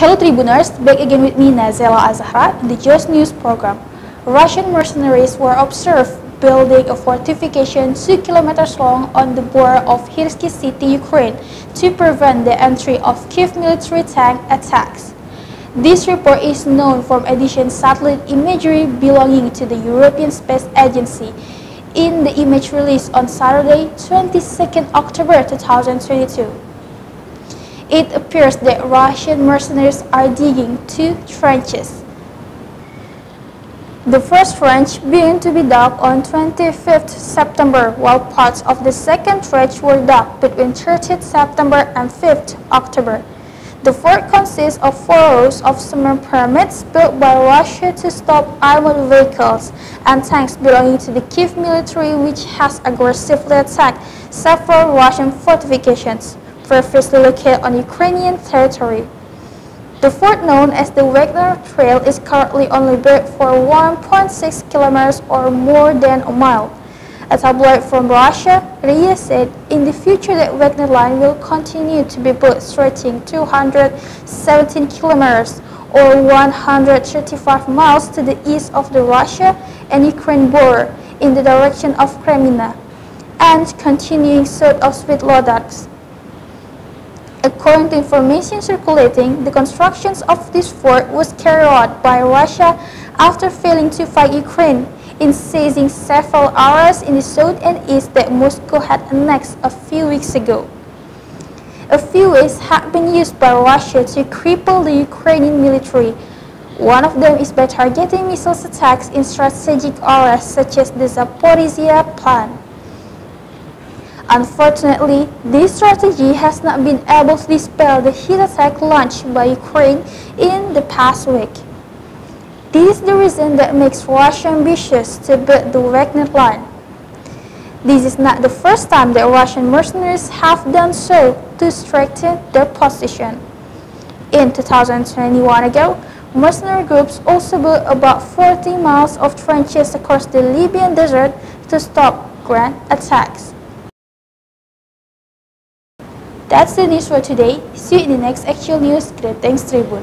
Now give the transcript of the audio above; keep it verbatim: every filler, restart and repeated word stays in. Hello Tribuners, back again with me Nazela Azhara in the Just News program. Russian mercenaries were observed building a fortification two kilometers long on the border of Hirsky city, Ukraine, to prevent the entry of Kyiv military tank attacks. This report is known from additional satellite imagery belonging to the European Space Agency. In the image released on Saturday, the twenty-second of October two thousand twenty-two. It appears that Russian mercenaries are digging two trenches. The first trench began to be dug on the twenty-fifth of September, while parts of the second trench were dug between the thirtieth of September and the fifth of October. The fort consists of four rows of cement pyramids built by Russia to stop armored vehicles and tanks belonging to the Kyiv military, which has aggressively attacked several Russian fortifications previously located on Ukrainian territory. The fort, known as the Wagner Trail, is currently only built for one point six kilometers or more than a mile. A tabloid from Russia, Ria, said in the future that Wagner Line will continue to be built stretching two hundred seventeen kilometers or one hundred thirty-five miles to the east of the Russia and Ukraine border in the direction of Kremina and continuing south of Svetlodar. According to information circulating, the construction of this fort was carried out by Russia after failing to fight Ukraine in seizing several areas in the south and east that Moscow had annexed a few weeks ago. A few ways have been used by Russia to cripple the Ukrainian military. One of them is by targeting missile attacks in strategic areas such as the Zaporizhzhia plant. Unfortunately, this strategy has not been able to dispel the heat attack launched by Ukraine in the past week. This is the reason that makes Russia ambitious to build the Wagner Line. This is not the first time that Russian mercenaries have done so to strengthen their position. In two thousand twenty-one ago, mercenary groups also built about forty miles of trenches across the Libyan desert to stop ground attacks. That's the news for today. See you in the next actual news. Great thanks, Tribune.